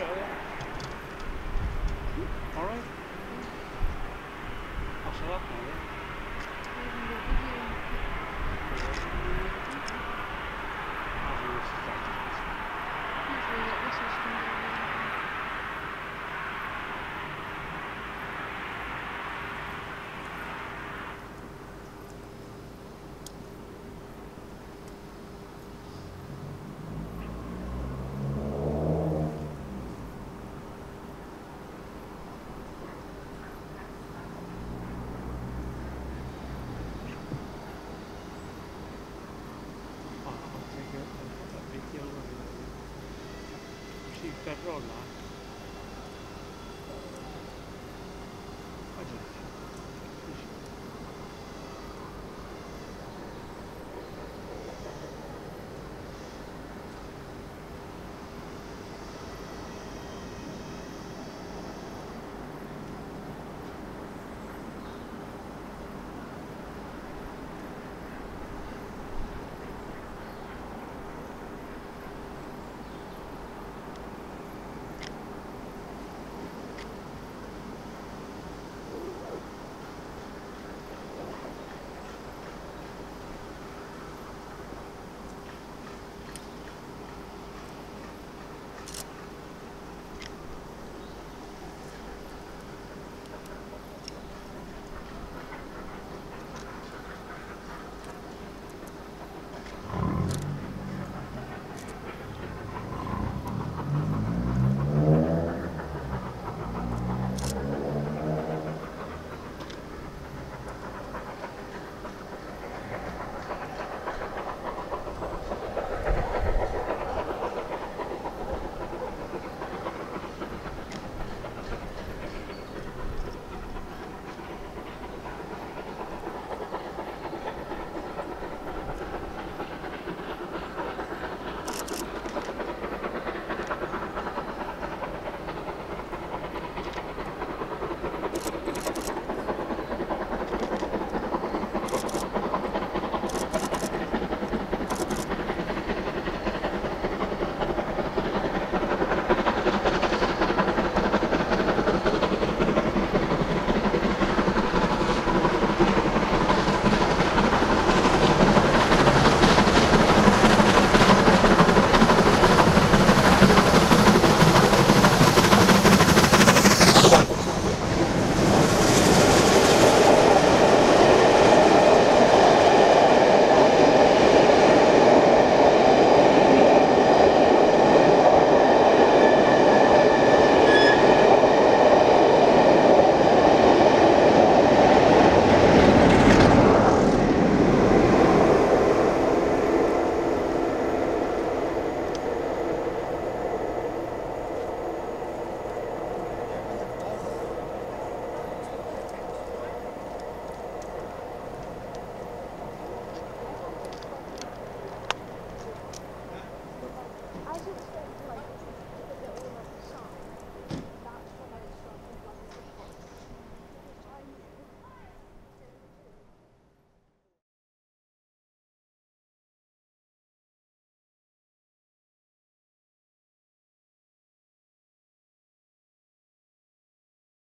Alright. I'll shut up now, yeah? That road now.